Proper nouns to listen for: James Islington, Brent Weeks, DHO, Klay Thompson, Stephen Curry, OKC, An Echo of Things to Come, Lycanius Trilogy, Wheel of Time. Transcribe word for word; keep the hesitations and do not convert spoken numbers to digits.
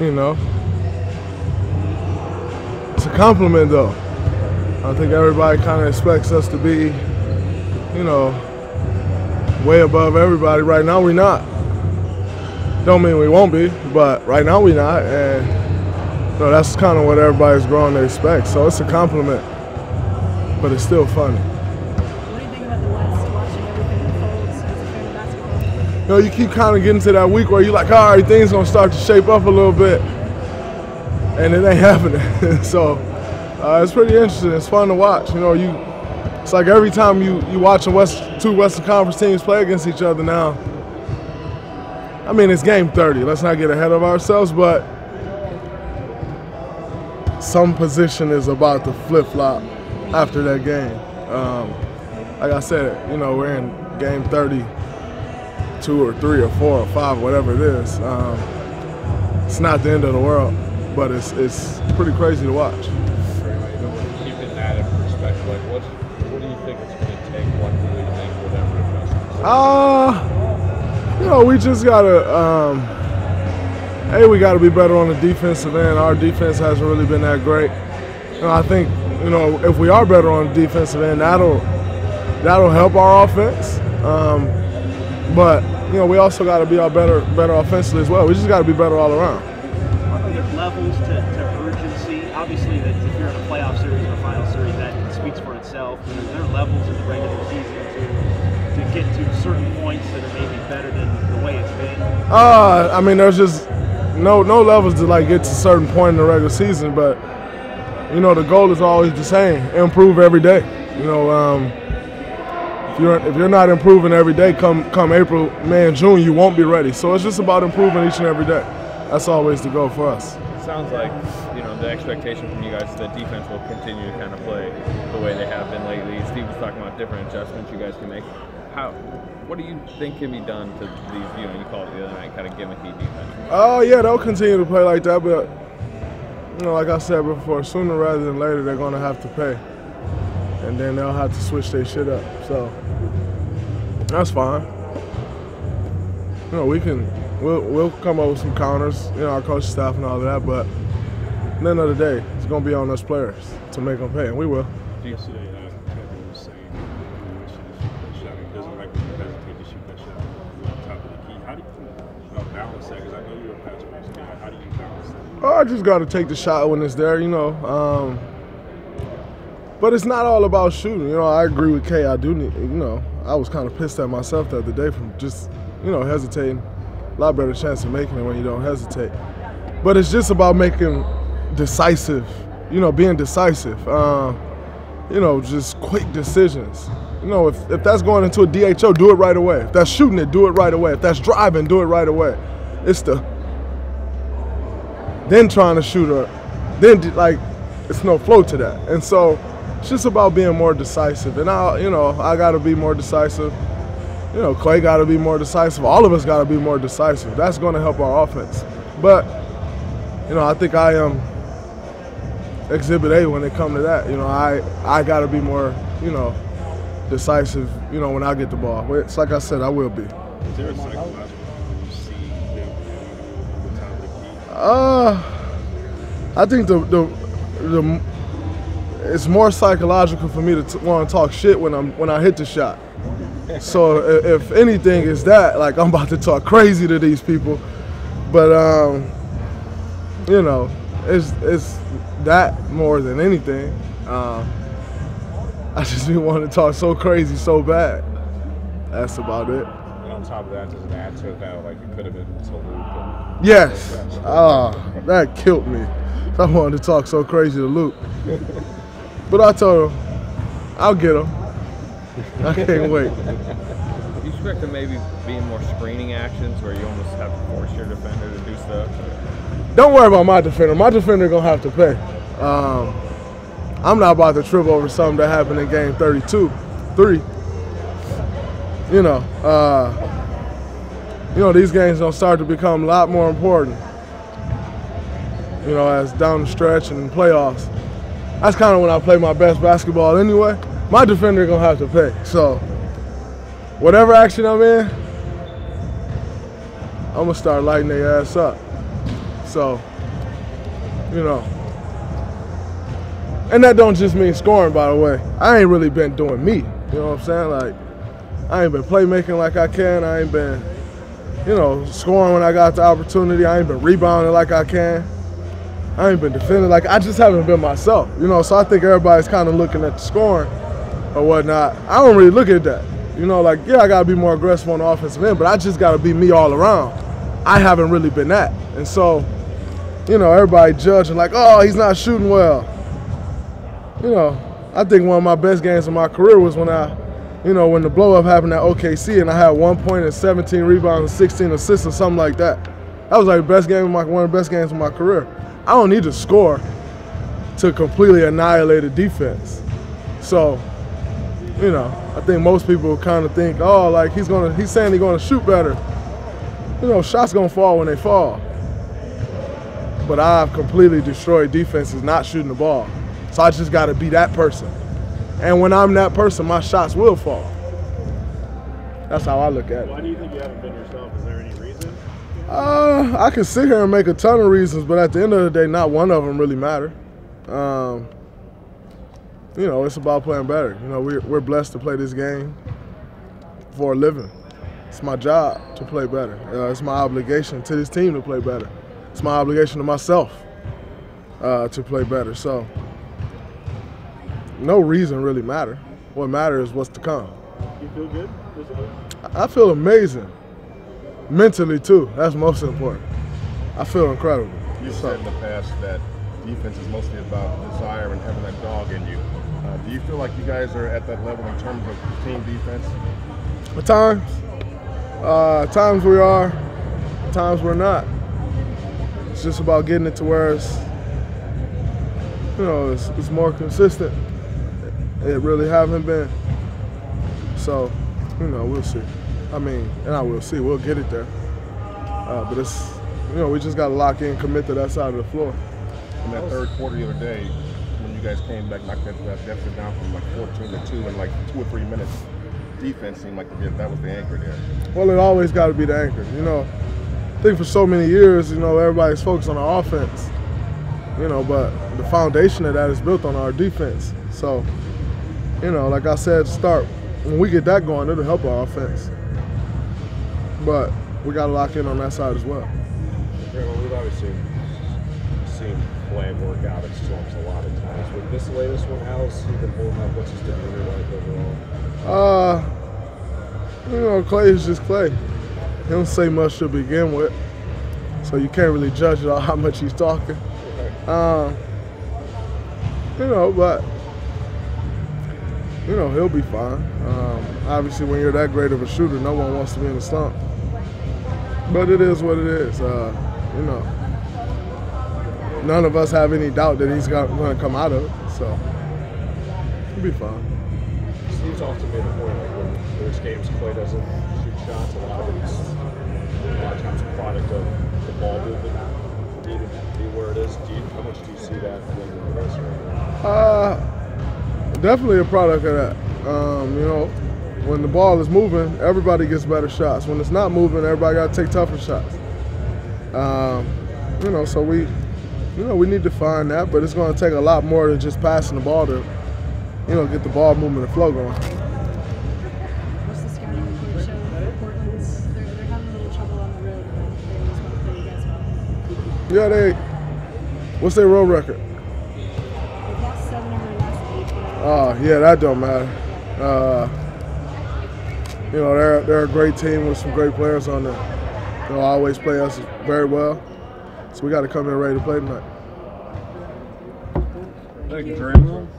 you know. It's a compliment, though. I think everybody kind of expects us to be, you know, way above everybody. Right now, we're not. Don't mean we won't be, but right now we're not, and so that's kind of what everybody's growing to expect. So it's a compliment, but it's still funny. What do you think about the West, watching everything unfold as a fan of basketball? You know, you keep kind of getting to that week where you're like, all right, things gonna start to shape up a little bit, and it ain't happening. So uh, it's pretty interesting. It's fun to watch. You know, you it's like every time you you watch a West, two Western Conference teams play against each other now. I mean, it's game thirty. Let's not get ahead of ourselves, but some position is about to flip-flop after that game. Um, like I said, you know, we're in game thirty, two or three or four or five, whatever it is. Um, it's not the end of the world, but it's it's pretty crazy to watch. Keeping that in perspective, like what, what do you think it's going to take? What do you think would ever adjust? Ah. You know, we just gotta, um, hey, we gotta be better on the defensive end. Our defense hasn't really been that great. You know, I think, you know, if we are better on the defensive end, that'll, that'll help our offense. Um, but, you know, we also gotta be our better, better offensively as well. We just gotta be better all around. Are there levels to, to urgency? Obviously, that if you're in a playoff series or a final series, that speaks for itself. But are there levels in the regular season to, to get to certain points that are maybe better than the way it's been? Uh, I mean, there's just no no levels to like get to a certain point in the regular season, but you know the goal is always the same: improve every day. You know, um, if you're if you're not improving every day, come come April, May, and June, you won't be ready. So it's just about improving each and every day. That's always the goal for us. It sounds like you know the expectation from you guys is that defense will continue to kind of play the way they have been lately. Steve was talking about different adjustments you guys can make. How? What do you think can be done to these, you know, you called it the other night, kind of gimmicky defense? Oh, yeah, they'll continue to play like that, but, you know, like I said before, sooner rather than later, they're going to have to pay. And then they'll have to switch their shit up. So, that's fine. You know, we can, we'll, we'll come up with some counters, you know, our coaching staff and all of that, but at the end of the day, it's going to be on us players to make them pay, and we will. I just got to take the shot when it's there, you know. Um, but it's not all about shooting. You know, I agree with K. I do need, you know, I was kind of pissed at myself the other day from just, you know, hesitating. A lot better chance of making it when you don't hesitate. But it's just about making decisive, you know, being decisive. Um, you know, just quick decisions. You know, if, if that's going into a D H O, do it right away. If that's shooting it, do it right away. If that's driving, do it right away. It's the then trying to shoot her, then like it's no flow to that. And so it's just about being more decisive. And I, you know, I gotta be more decisive. You know, Klay gotta be more decisive. All of us gotta be more decisive. That's gonna help our offense. But, you know, I think I am exhibit A when it comes to that. You know, I, I gotta be more, you know, decisive, you know, when I get the ball. It's like I said, I will be. Is there a psychological? Uh, I think the, the the it's more psychological for me to t want to talk shit when I'm when I hit the shot. So if anything is that, like I'm about to talk crazy to these people, but um, you know, it's it's that more than anything. Um, I just be wanting to talk so crazy so bad. That's about it. And on top of that, does it add to that? Like it could have been so looped. Yes. Oh, that killed me. I wanted to talk so crazy to Luke. But I told him, I'll get him. I can't wait. Do you expect to maybe be more screening actions where you almost have to force your defender to do stuff? Don't worry about my defender. My defender going to have to pay. Um, I'm not about to trip over something that happened in game thirty-two, three. You know, uh... you know, these games don't start to become a lot more important, you know, as down the stretch and in playoffs. That's kind of when I play my best basketball anyway. My defender going to have to pay. So whatever action I'm in, I'm going to start lighting their ass up. So you know. And that don't just mean scoring, by the way. I ain't really been doing me, you know what I'm saying? Like, I ain't been playmaking like I can. I ain't been, you know, scoring when I got the opportunity. I ain't been rebounding like I can. I ain't been defending. Like, I just haven't been myself, you know. So I think everybody's kind of looking at the scoring or whatnot. I don't really look at that. You know, like, yeah, I got to be more aggressive on the offensive end, but I just got to be me all around. I haven't really been that. And so, you know, everybody judging like, oh, he's not shooting well. You know, I think one of my best games of my career was when I, you know, when the blow-up happened at O K C and I had one point and seventeen rebounds and sixteen assists or something like that. That was like the best game of my, one of the best games of my career. I don't need to score to completely annihilate a defense. So, you know, I think most people kind of think, oh, like he's gonna, he's saying he's gonna shoot better. You know, shots gonna fall when they fall. But I've completely destroyed defenses not shooting the ball. So I just gotta be that person. And when I'm that person, my shots will fall. That's how I look at it. Why do you think you haven't been yourself? Is there any reason? Uh, I can sit here and make a ton of reasons, but at the end of the day, not one of them really matter. Um, you know, it's about playing better. You know, we're, we're blessed to play this game for a living. It's my job to play better. Uh, it's my obligation to this team to play better. It's my obligation to myself uh, to play better. So no reason really matter. What matters is what's to come. You feel good? I feel amazing. Mentally, too. That's most important. I feel incredible. You said in the past that defense is mostly about desire and having that dog in you. Uh, do you feel like you guys are at that level in terms of team defense? At times. Uh, at times we are, at times we're not. It's just about getting it to where it's, you know, it's, it's more consistent. It really haven't been. So, you know, we'll see. I mean, and I will see. We'll get it there. Uh, but it's, you know, we just got to lock in, commit to that side of the floor. In that third quarter the other day, when you guys came back, knocked that deficit down from like fourteen to two in like two or three minutes, defense seemed like that was the anchor there. Well, it always got to be the anchor. You know, I think for so many years, you know, everybody's focused on our offense, you know, but the foundation of that is built on our defense. So, you know, like I said, start, when we get that going, it'll help our offense. But we got to lock in on that side as well. Yeah, well, we've obviously seen play work out at Storms a lot of times. With this latest one, how's he been holding up? What's his demeanor like overall? Uh, you know, Klay is just Klay. He don't say much to begin with, so you can't really judge it on how much he's talking. Um, you know, but, you know, he'll be fine. Um, obviously, when you're that great of a shooter, no one wants to be in the slump. But it is what it is. Uh, you know, none of us have any doubt that he's going to come out of it, so he'll be fine. Steve's often made a point, like when there's games Klay doesn't shoot shots, a lot of it's a lot of times a product of the ball movement, be, be where it is. Do you, how much do you see that being in the race right now? Uh, definitely a product of that. Um, you know, when the ball is moving, everybody gets better shots. When it's not moving, everybody got to take tougher shots. Um, you know, so we, you know, we need to find that, but it's going to take a lot more than just passing the ball to, you know, get the ball movement and flow going. What's the scouting report show for Portland's? They're, they're having a little trouble on the road. They always want to play you guys well. Yeah, they. What's their road record? They've lost seven of their last eight. Oh, yeah, that don't matter. Uh, you know, they're, they're a great team with some great players on there. They'll always play us very well. So we got to come in ready to play tonight. Thank you very much.